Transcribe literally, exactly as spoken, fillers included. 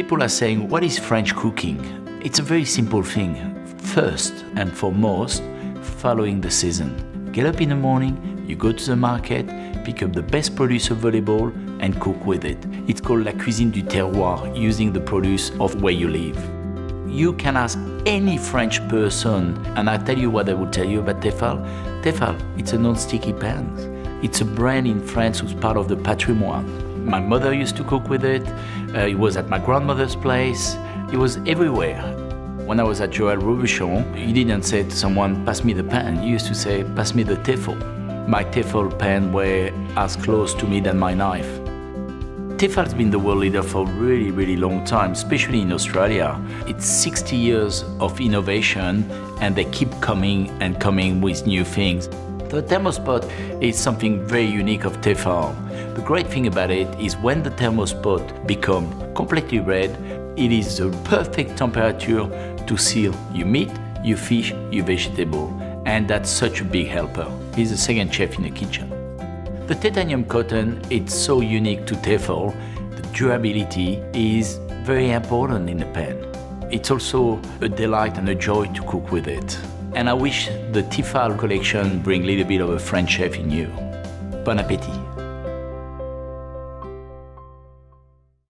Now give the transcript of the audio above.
People are saying, what is French cooking? It's a very simple thing. First and foremost, following the season. Get up in the morning, you go to the market, pick up the best produce available and cook with it. It's called la cuisine du terroir, using the produce of where you live. You can ask any French person, and I'll tell you what I will tell you about Tefal. Tefal, it's a non-sticky pan. It's a brand in France who's part of the patrimoine. My mother used to cook with it. Uh, it was at my grandmother's place. It was everywhere. When I was at Joël Robuchon, he didn't say to someone, pass me the pan. He used to say, pass me the Tefal. My Tefal pan were as close to me than my knife. Tefal's been the world leader for a really, really long time, especially in Australia. It's sixty years of innovation, and they keep coming and coming with new things. The thermospot is something very unique of Tefal. The great thing about it is when the thermospot becomes completely red, it is the perfect temperature to seal your meat, your fish, your vegetable. And that's such a big helper. He's the second chef in the kitchen. The titanium coating, it's so unique to Tefal. The durability is very important in the pan. It's also a delight and a joy to cook with it. And I wish the Tefal collection bring a little bit of a French chef in you. Bon appétit.